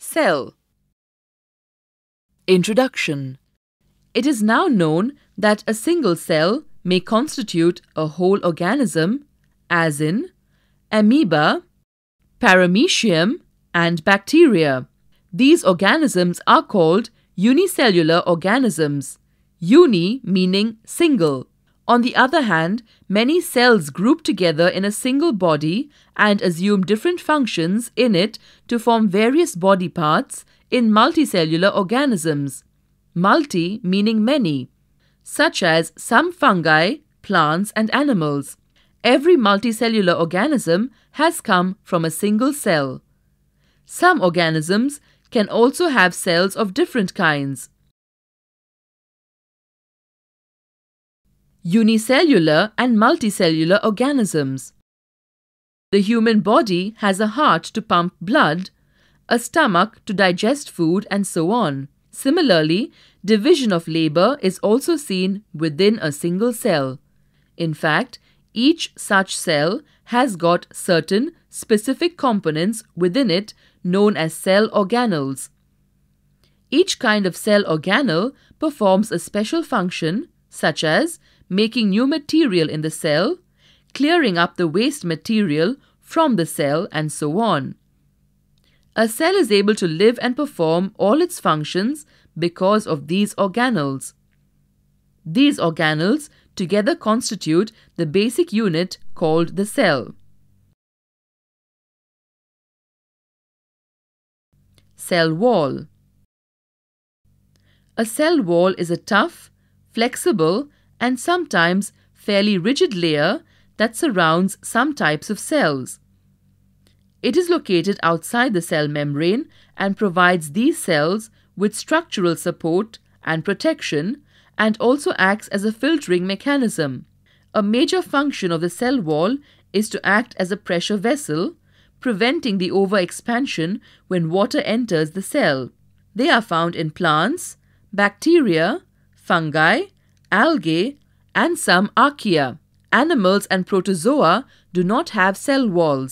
cell. Introduction. It is now known that a single cell may constitute a whole organism, as in amoeba, paramecium, and bacteria. These organisms are called unicellular organisms, uni meaning single. On the other hand, many cells group together in a single body and assume different functions in it to form various body parts in multicellular organisms, multi meaning many, such as some fungi, plants and animals. Every multicellular organism has come from a single cell. Some organisms can also have cells of different kinds. Unicellular and multicellular organisms. The human body has a heart to pump blood, a stomach to digest food, and so on. Similarly, division of labor is also seen within a single cell. In fact, each such cell has got certain specific components within it known as cell organelles. Each kind of cell organelle performs a special function, such as making new material in the cell, clearing up the waste material from the cell, and so on. A cell is able to live and perform all its functions because of these organelles. These organelles together constitute the basic unit called the cell. Cell wall. A cell wall is a tough, flexible, and sometimes fairly rigid layer that surrounds some types of cells. It is located outside the cell membrane and provides these cells with structural support and protection, and also acts as a filtering mechanism. A major function of the cell wall is to act as a pressure vessel, preventing the overexpansion when water enters the cell. They are found in plants, bacteria, fungi, algae, and some archaea. Animals and protozoa do not have cell walls.